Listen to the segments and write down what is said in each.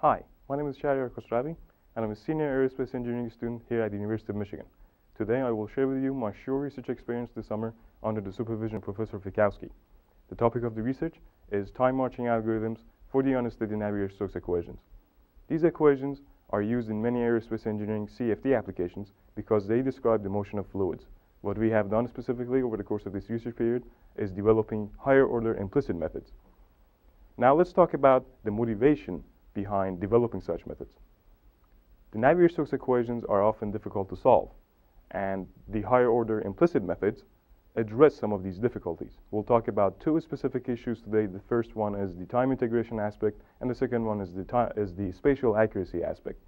Hi, my name is Shahriar Khosravi, and I'm a senior aerospace engineering student here at the University of Michigan. Today, I will share with you my SURE research experience this summer under the supervision of Professor Fidkowski. The topic of the research is time marching algorithms for the unsteady Navier-Stokes equations. These equations are used in many aerospace engineering CFD applications because they describe the motion of fluids. What we have done specifically over the course of this research period is developing higher order implicit methods. Now let's talk about the motivation behind developing such methods. The Navier-Stokes equations are often difficult to solve, and the higher order implicit methods address some of these difficulties. We'll talk about two specific issues today. The first one is the time integration aspect, and the second one is the spatial accuracy aspect.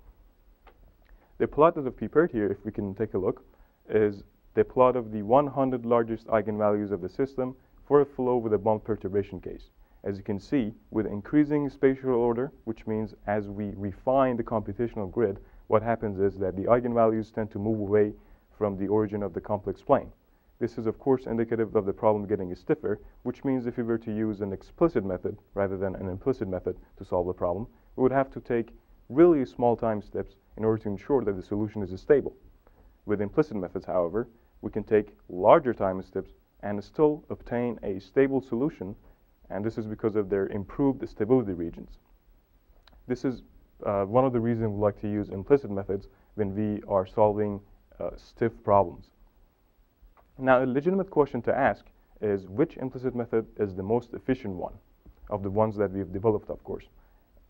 The plot of the pPERT here, if we can take a look, is the plot of the 100 largest eigenvalues of the system for a flow with a bump perturbation case. As you can see, with increasing spatial order, which means as we refine the computational grid, what happens is that the eigenvalues tend to move away from the origin of the complex plane. This is, of course, indicative of the problem getting stiffer, which means if we were to use an explicit method rather than an implicit method to solve the problem, we would have to take really small time steps in order to ensure that the solution is stable. With implicit methods, however, we can take larger time steps and still obtain a stable solution, and this is because of their improved stability regions. This is one of the reasons we like to use implicit methods when we are solving stiff problems. Now, a legitimate question to ask is which implicit method is the most efficient one of the ones that we've developed, of course.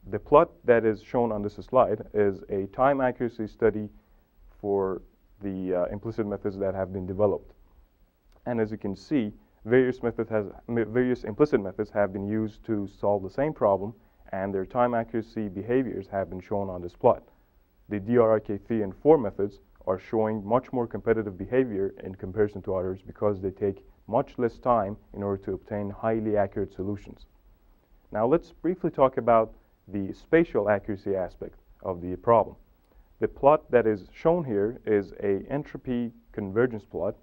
The plot that is shown on this slide is a time accuracy study for the implicit methods that have been developed. And as you can see, various implicit methods have been used to solve the same problem, and their time accuracy behaviors have been shown on this plot. The DIRK3 and 4 methods are showing much more competitive behavior in comparison to others because they take much less time in order to obtain highly accurate solutions. Now let's briefly talk about the spatial accuracy aspect of the problem. The plot that is shown here is an entropy convergence plot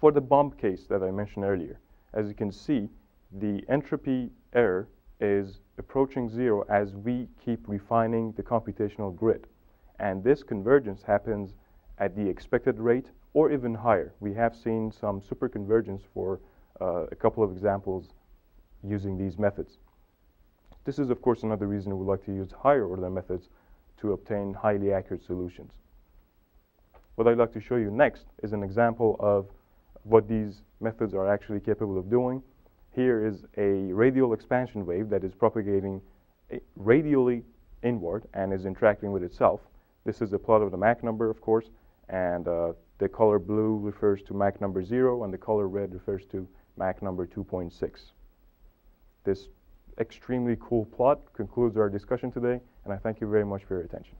for the bump case that I mentioned earlier. As you can see, the entropy error is approaching zero as we keep refining the computational grid. And this convergence happens at the expected rate or even higher. We have seen some superconvergence for a couple of examples using these methods. This is, of course, another reason we like to use higher order methods to obtain highly accurate solutions. What I'd like to show you next is an example of what these methods are actually capable of doing. Here is a radial expansion wave that is propagating radially inward and is interacting with itself. This is the plot of the Mach number, of course, and the color blue refers to Mach number 0, and the color red refers to Mach number 2.6. This extremely cool plot concludes our discussion today, and I thank you very much for your attention.